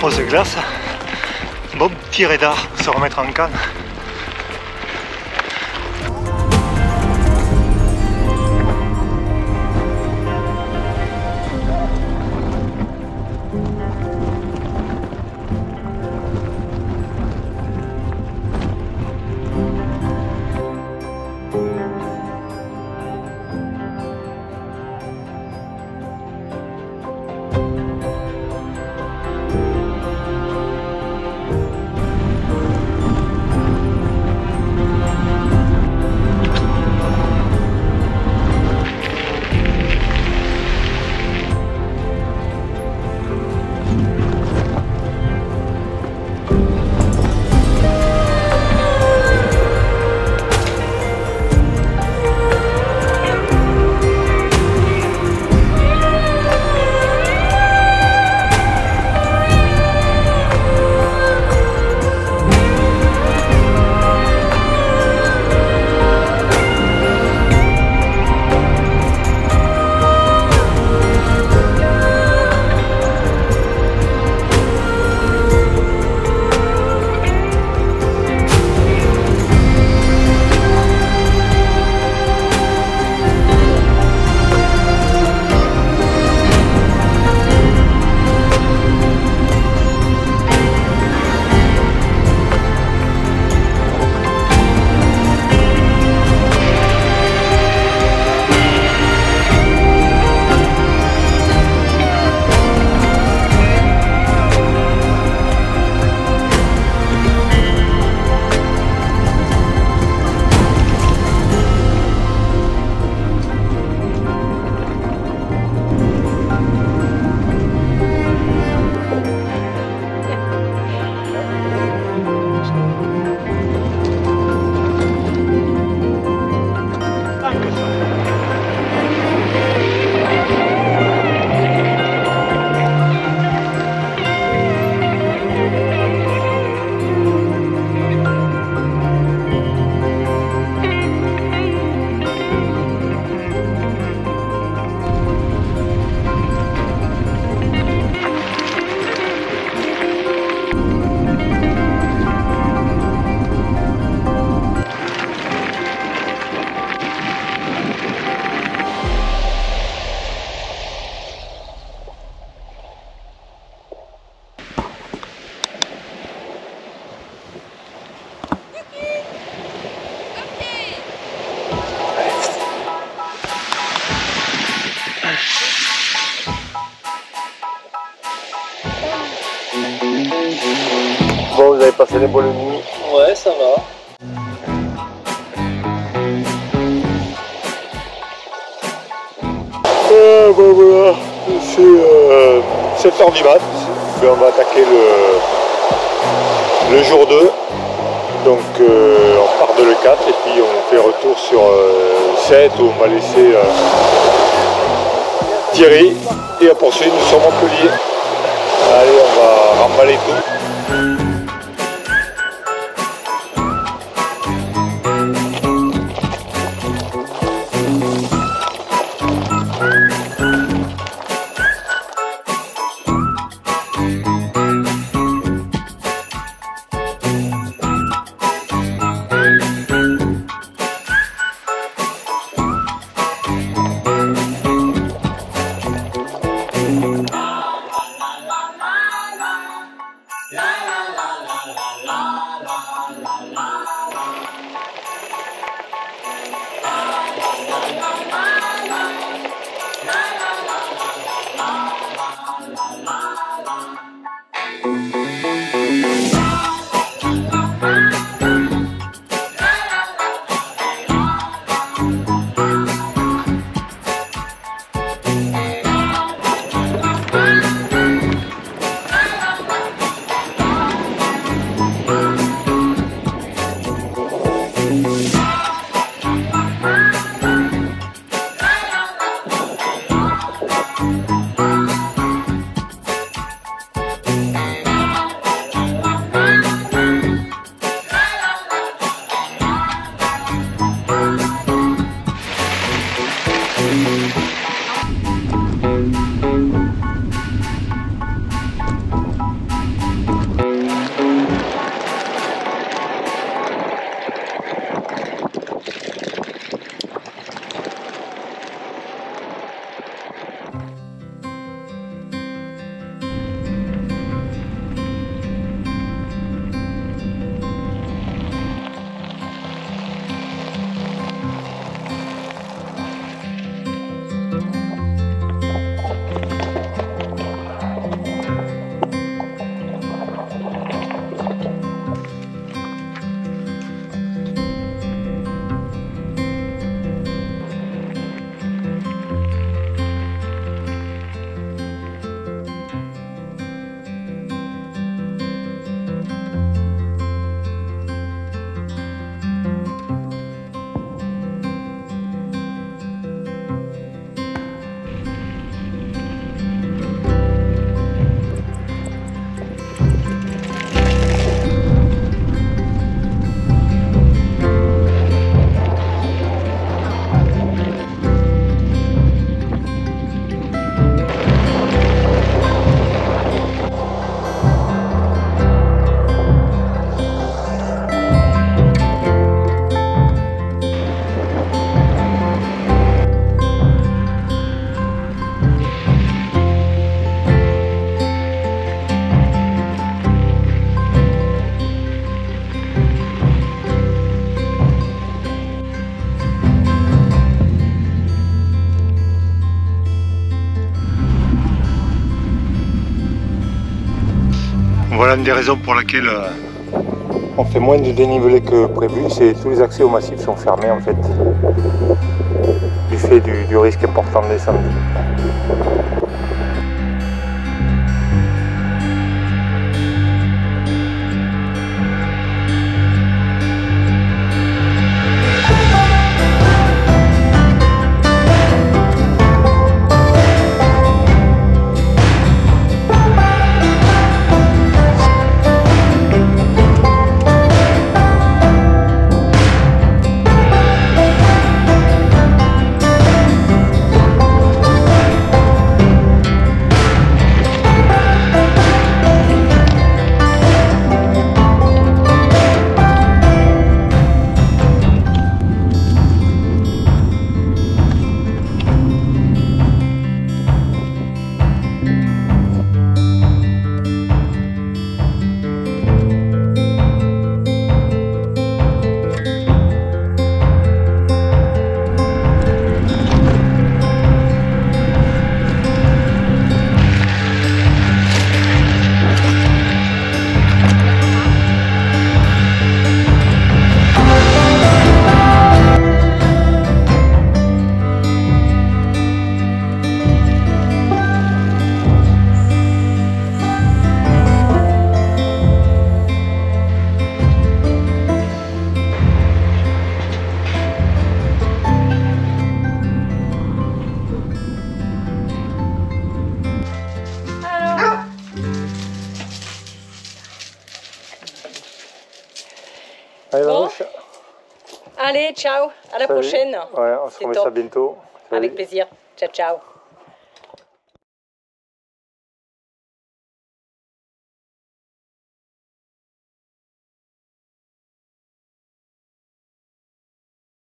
Pose de glace, Bob tire d'art pour se remettre en canne. Bon, vous avez passé les bonnes nuits? Ouais, ça va. Bon, voilà, c'est 7h du mat. Et on va attaquer le jour 2. Donc on part de le 4 et puis on fait retour sur 7 où on va laisser Thierry, et à poursuivre, nous sommes Montpellier. Allez, on va remballer tout. Une des raisons pour laquelle on fait moins de dénivelé que prévu, c'est tous les accès au massif sont fermés en fait, du fait du risque important de descente. Allez, bon. Allez, ciao, à la prochaine. Ouais, on se remet ça bientôt. Salut. Avec plaisir. Ciao, ciao.